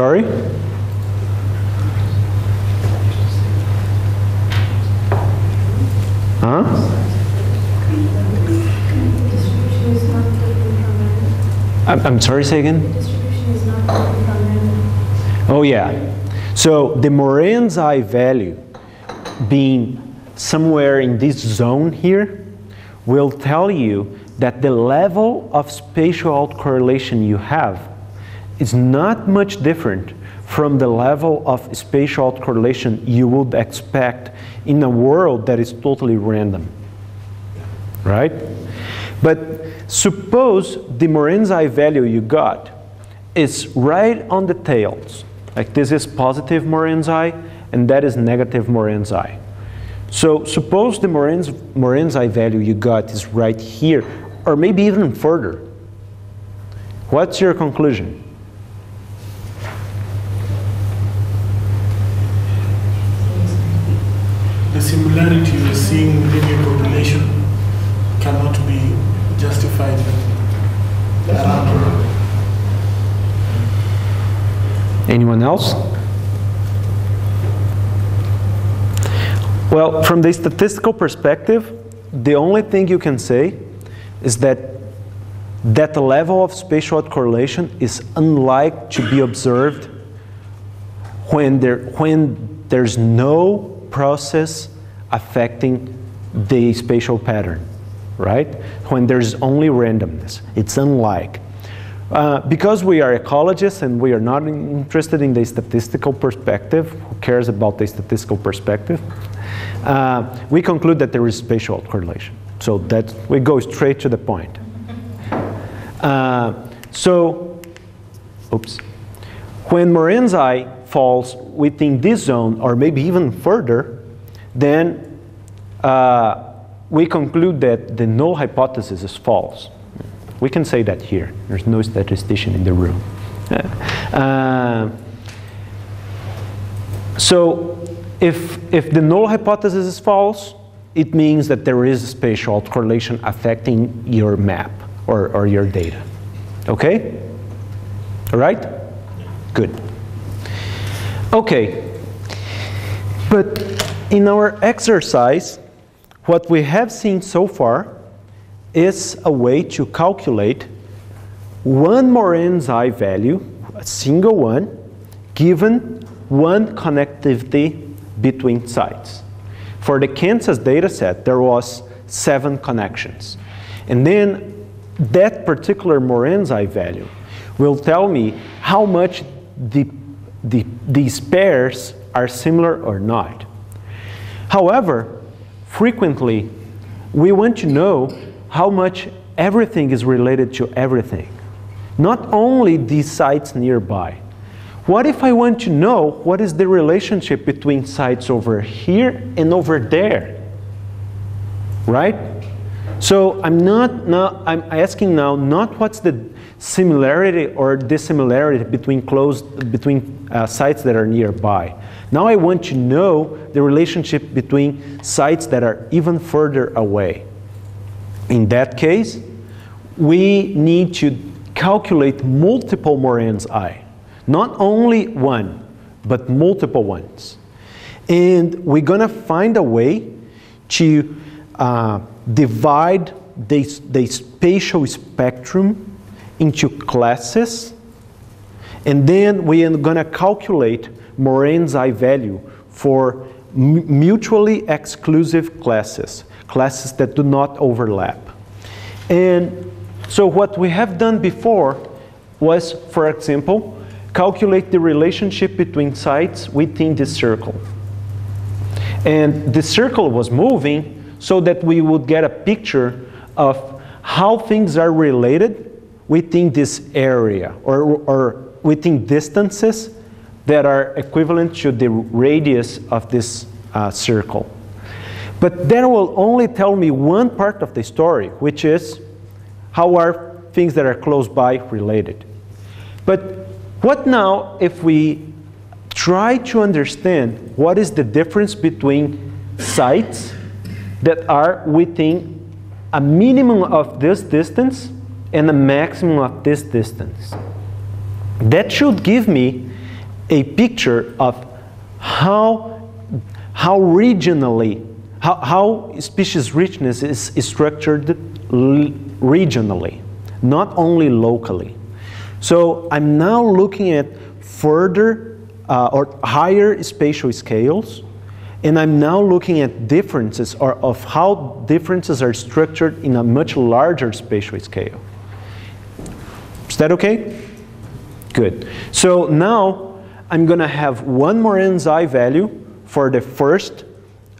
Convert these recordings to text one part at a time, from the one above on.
Sorry? Huh? I'm sorry, say again? Oh yeah. So the Moran's I value being somewhere in this zone here will tell you that the level of spatial autocorrelation you have is not much different from the level of spatial autocorrelation you would expect in a world that is totally random, right? But suppose the Moran's I value you got is right on the tails. Like this is positive Moran's I, and that is negative Moran's I. So suppose the Moran's I value you got is right here, or maybe even further. What's your conclusion? The similarity we're seeing within your population cannot be justified by random. Anyone else? Well, from the statistical perspective, the only thing you can say is that the level of spatial autocorrelation is unlikely to be observed when there's no process affecting the spatial pattern, right? When there's only randomness, it's unlike. Because we are ecologists and we are not interested in the statistical perspective, who cares about the statistical perspective? We conclude that there is spatial correlation. So that we go straight to the point. When Moran's I falls within this zone, or maybe even further, then we conclude that the null hypothesis is false. We can say that here. There's no statistician in the room. So if the null hypothesis is false, it means that there is a spatial correlation affecting your map or your data. Okay? All right? Good. Okay, but in our exercise, what we have seen so far is a way to calculate one Moran's I value, a single one, given one connectivity between sites. For the Kansas data set, there was 7 connections. And then that particular Moran's I value will tell me how much these pairs are similar or not. However, frequently, we want to know how much everything is related to everything. Not only these sites nearby. What if I want to know what is the relationship between sites over here and over there? Right? So I'm not now, I'm asking now not what's the similarity or dissimilarity between sites that are nearby. Now I want to know the relationship between sites that are even further away. In that case, we need to calculate multiple Moran's I. Not only one, but multiple ones. And we're going to find a way to divide the spatial spectrum into classes, and then we are going to calculate Moran's I value for mutually exclusive classes, classes that do not overlap. And so what we have done before was, for example, calculate the relationship between sites within this circle. And the circle was moving so that we would get a picture of how things are related within this area, or within distances that are equivalent to the radius of this circle. But that will only tell me one part of the story, which is how are things that are close by related. But what now if we try to understand what is the difference between sites that are within a minimum of this distance and the maximum of this distance? That should give me a picture of how species richness is structured regionally, not only locally. So I'm now looking at further or higher spatial scales, and I'm now looking at differences or of how differences are structured in a much larger spatial scale. Is that okay? Good. So now I'm going to have one Moran's I value for the first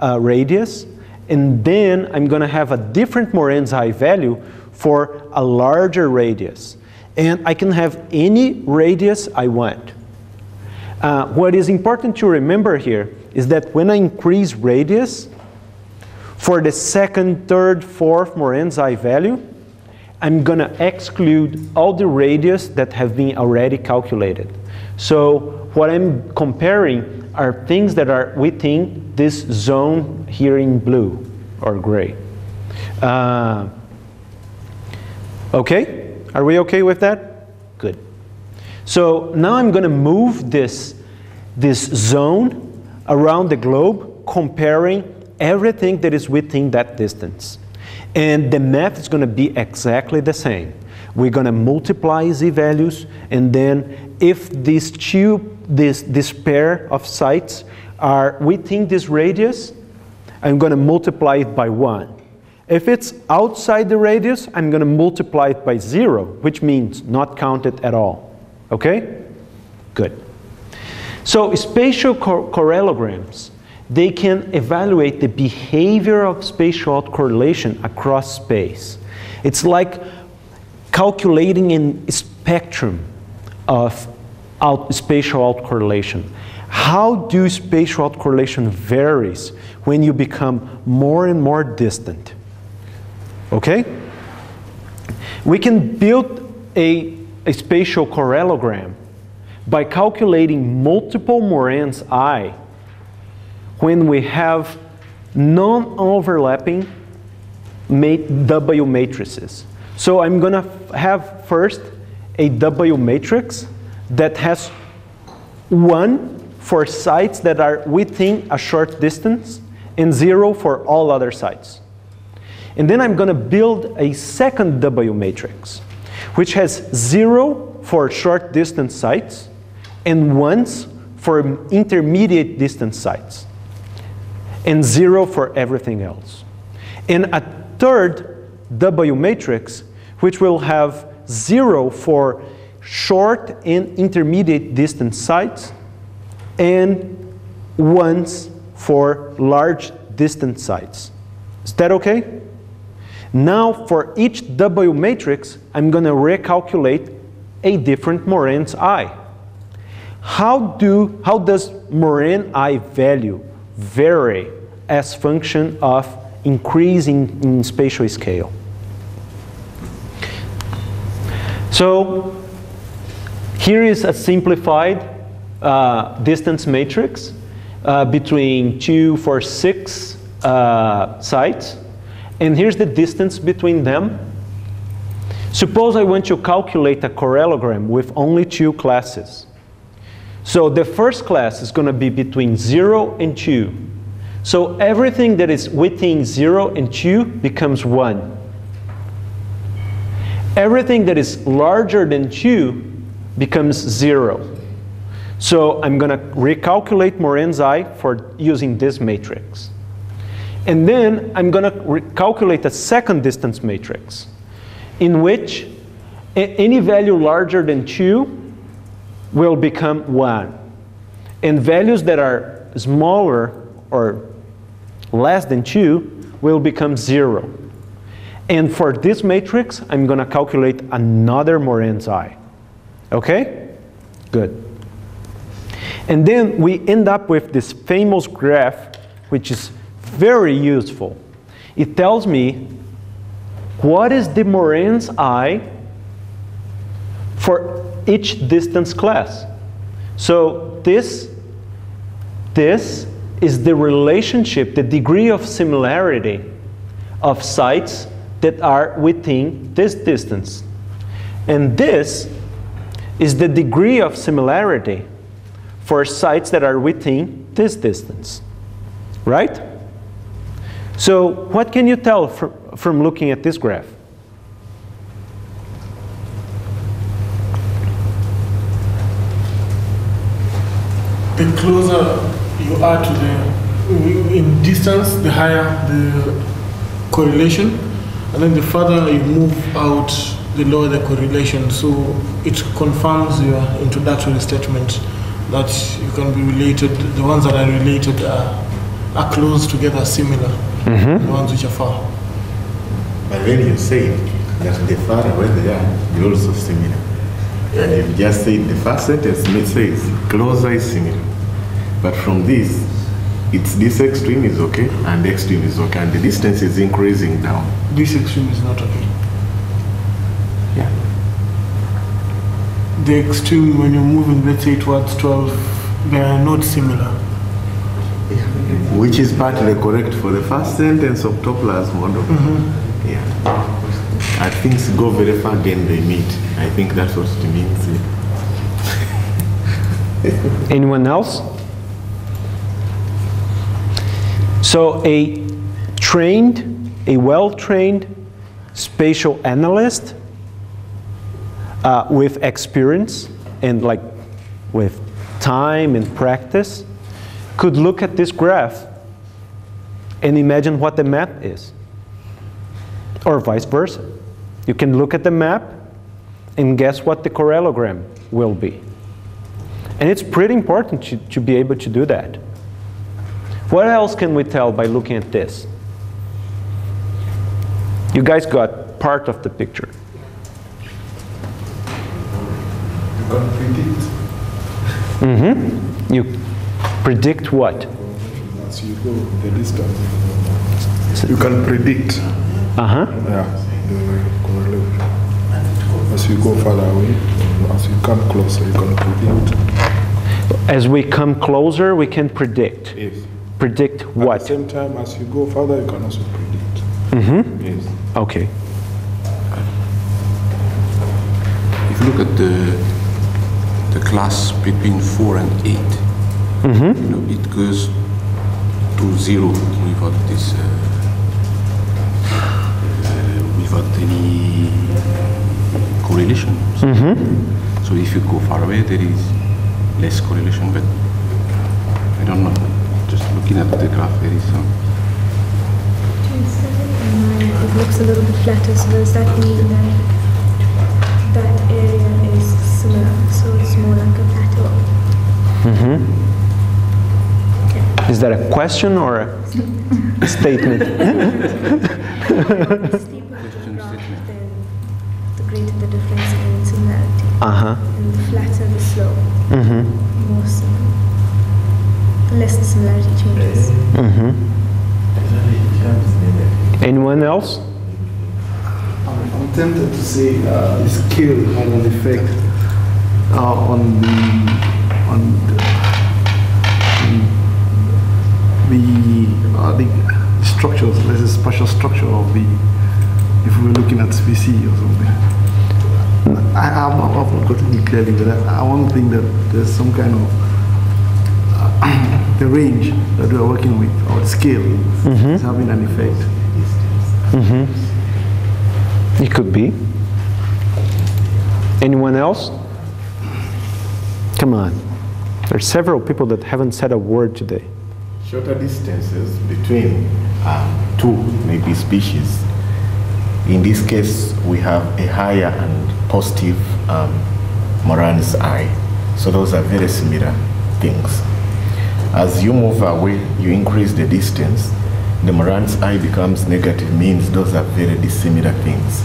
radius, and then I'm going to have a different Moran's I value for a larger radius. And I can have any radius I want. What is important to remember here is that when I increase radius for the second, third, fourth Moran's I value, I'm going to exclude all the radius that have been already calculated. So what I'm comparing are things that are within this zone here in blue or gray. Okay? Are we okay with that? Good. So now I'm going to move this zone around the globe, comparing everything that is within that distance. And the math is going to be exactly the same. We're going to multiply z-values, and then if these this pair of sites are within this radius, I'm going to multiply it by 1. If it's outside the radius, I'm going to multiply it by 0, which means not counted at all. Okay? Good. So spatial correlograms, they can evaluate the behavior of spatial correlation across space. It's like calculating a spectrum of spatial correlation. How do spatial correlation varies when you become more and more distant? Okay? We can build a spatial correlogram by calculating multiple Moran's I when we have non-overlapping W matrices. So I'm going to have first a W matrix that has 1 for sites that are within a short distance and 0 for all other sites. And then I'm going to build a second W matrix, which has 0 for short distance sites and 1 for intermediate distance sites, and 0 for everything else. And a third W matrix, which will have 0 for short and intermediate distance sites and 1 for large distance sites. Is that okay? Now, for each W matrix, I'm going to recalculate a different Moran's I. How does Moran I value vary as function of increasing in spatial scale? So here is a simplified distance matrix between 2, 4, 6 sites. And here's the distance between them. Suppose I want to calculate a correlogram with only 2 classes. So the first class is going to be between 0 and 2. So everything that is within 0 and 2 becomes 1. Everything that is larger than 2 becomes 0. So I'm going to recalculate Moran's I for using this matrix. And then I'm going to calculate a second distance matrix in which any value larger than 2 will become 1. And values that are smaller or less than 2 will become 0. And for this matrix, I'm going to calculate another Moran's I. Okay? Good. And then we end up with this famous graph, which is very useful. It tells me what is the Moran's I for each distance class. So this is the relationship, the degree of similarity of sites that are within this distance. And this is the degree of similarity for sites that are within this distance, right? So what can you tell from looking at this graph? The closer you are to the, in distance, the higher the correlation, and then the further you move out, the lower the correlation. So it confirms your introductory statement that you can be related. The ones that are related are close together, similar. Mm-hmm. The ones which are far. But then you say that the far away they are, they're also similar. Yeah. And you just say the first sentence, let's say it's closer is similar. But from this, it's this extreme is okay and the extreme is okay, and the distance is increasing down. This extreme is not okay. Yeah. The extreme when you're moving, let's say towards 12, they are not similar. Yeah. Which is partly correct for the first sentence of Toppler's model. Mm-hmm. Yeah. And things go very far when they meet. I think that's what it means. Yeah. Anyone else? So a well-trained spatial analyst with experience and like with time and practice could look at this graph and imagine what the map is, or vice versa. You can look at the map and guess what the correlogram will be. And it's pretty important to be able to do that. What else can we tell by looking at this? You guys got part of the picture. You can predict. Mm-hmm. You predict what? As you go, the distance. You can predict. Uh-huh. Yeah. As you go further away, as you come closer, you can predict. As we come closer, we can predict. Yes. Predict what? At the same time, as you go further, you can also predict. Mm-hmm. Yes. Okay. If you look at the class between 4 and 8, mm-hmm. you know, it goes to 0 without this, without any correlation. Mm-hmm. So if you go far away, there is less correlation. But I don't know. Just looking at the graph, there is some. It looks a little bit flatter, so does that mean that that area is similar? So it's more like a plateau. Mm-hmm. Okay. Is that a question or a statement? The steeper the graph, then the greater the difference in similarity. Uh-huh. And the flatter the slope. Mm-hmm. More similar. Less the similarity changes. Mm-hmm. Anyone else? I'm tempted to say scale has an effect on the structures, there's a spatial structure of the, if we're looking at species or something. I've not got it clearly, but I want to think that there's some kind of the range that we are working with, or scale, mm-hmm. is having an effect. Mm-hmm. It could be. Anyone else? Come on. There are several people that haven't said a word today. Shorter distances between two maybe species. In this case, we have a higher and positive Moran's I. So those are very similar things. As you move away, you increase the distance. The Moran's I becomes negative, means those are very dissimilar things.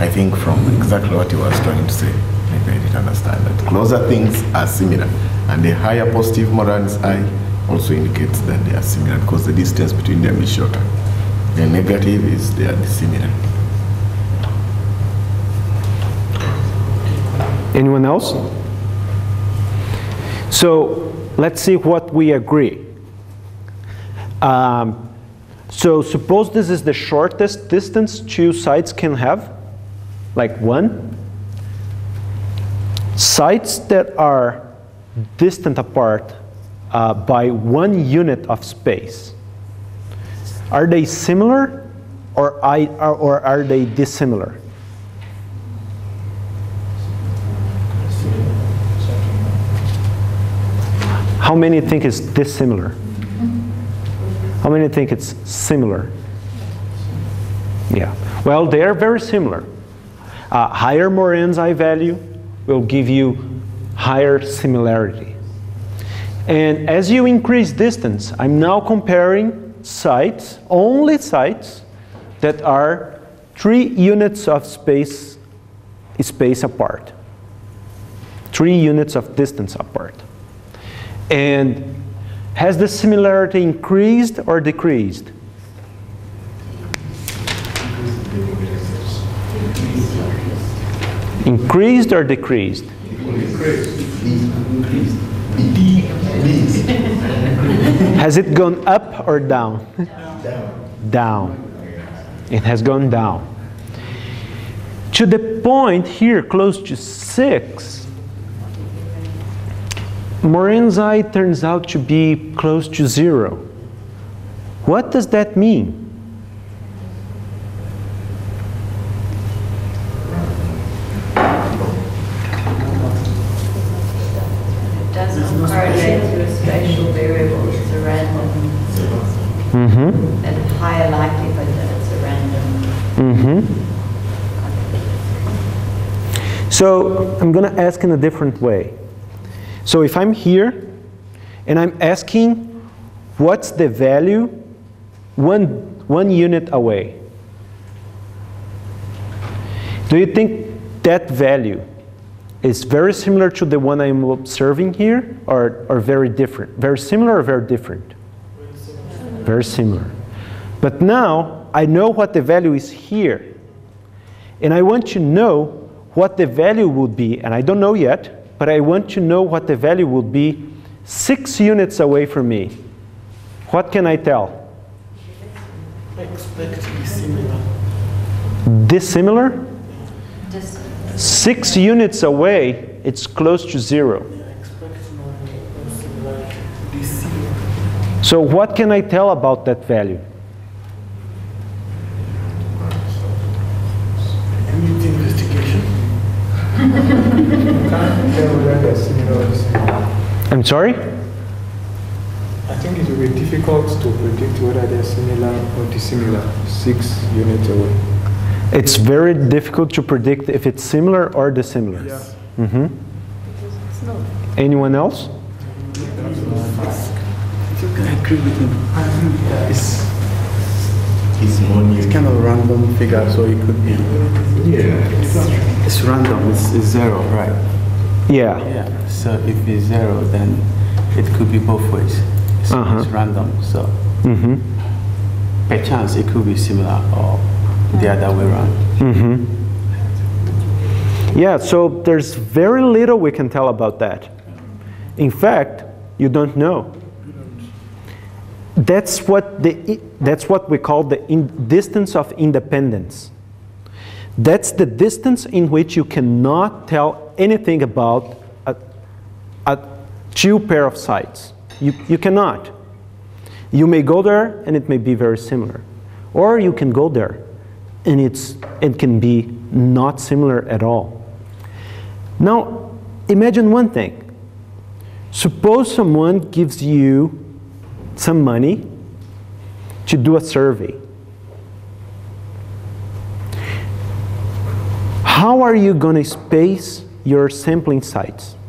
I think from exactly what you were trying to say, maybe I didn't understand that. Closer things are similar, and the higher positive Moran's I also indicates that they are similar because the distance between them is shorter. The negative is they are dissimilar. Anyone else? So let's see what we agree. So suppose this is the shortest distance two sites can have, like one. Sites that are distant apart by 1 unit of space, are they similar or are they dissimilar? How many think it's dissimilar? How many think it's similar? Yeah. Well, they are very similar. Higher Moran's I value will give you higher similarity. And as you increase distance, I'm now comparing sites, only sites, that are 3 units of space apart. 3 units of distance apart. And has the similarity increased or decreased? Increased or decreased? Has it gone up or down? Down. Down. It has gone down. To the point here, close to 6, Moran's I turns out to be close to 0. What does that mean? It doesn't correlate to a spatial variable, it's a random. Mm-hmm. And higher likelihood that it's a random. Mm-hmm. So I'm going to ask in a different way. So if I'm here and I'm asking what's the value one unit away, do you think that value is very similar to the one I'm observing here or very different? Very similar or very different? Very similar. But now I know what the value is here and I want to know what the value would be, and I don't know yet, but I want to know what the value would be 6 units away from me. What can I tell? Expect to be similar. Dissimilar? Dissimilar. 6 units away, it's close to 0. So what can I tell about that value? I'm sorry? I think it's very difficult to predict whether they're similar or dissimilar, 6 units away. It's very difficult to predict if it's similar or dissimilar. Yeah. Mm-hmm. Anyone else? I agree with him. It's kind of a random figure, so it could be. Yeah. It's random, it's 0, right? Yeah. Yeah. So if it's 0, then it could be both ways. So it's random. So by chance, it could be similar or the other way around. Yeah. So there's very little we can tell about that. In fact, you don't know. That's what we call the distance of independence. That's the distance in which you cannot tell anything about a two pair of sides. You cannot. You may go there and it may be very similar, or you can go there and it can be not similar at all. Now imagine one thing. Suppose someone gives you some money to do a survey. How are you going to space your sampling sites?